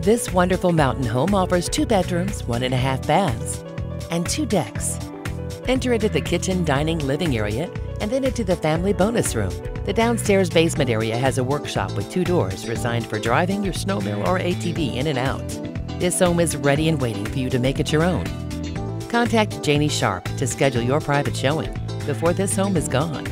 This wonderful mountain home offers 2 bedrooms, 1.5 baths, and 2 decks. Enter into the kitchen, dining, living area, and then into the family bonus room. The downstairs basement area has a workshop with 2 doors designed for driving your snowmobile or ATV in and out. This home is ready and waiting for you to make it your own. Contact Janie Sharp to schedule your private showing before this home is gone.